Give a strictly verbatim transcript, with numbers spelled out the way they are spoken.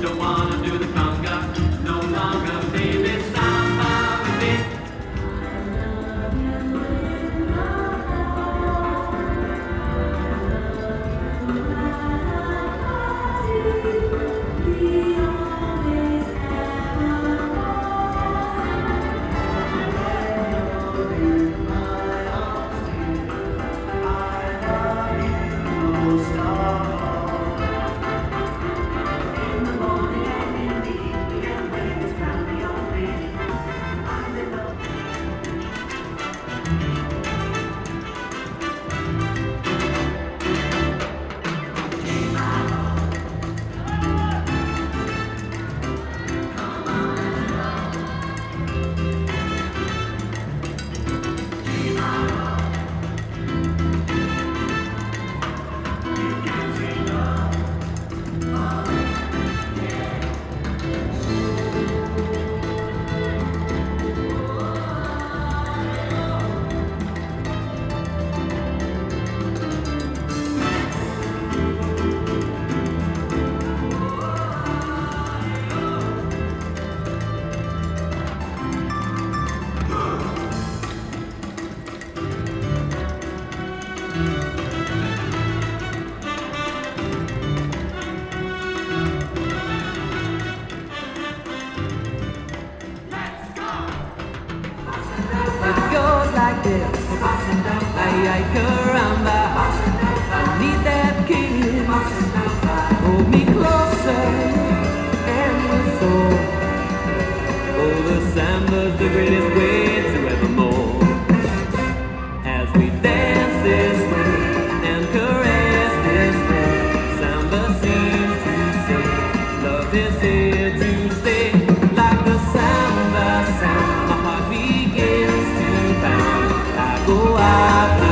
Don't wanna do the conga no longer, baby. Samba with me. Ay, caramba, I need that kid. Hold me closer and we'll soar. Oh, the samba's the greatest way to evermore. As we dance this way and caress this way, samba seems to say love is here to stay. Like the samba sound, my heart begins to pound. I go out.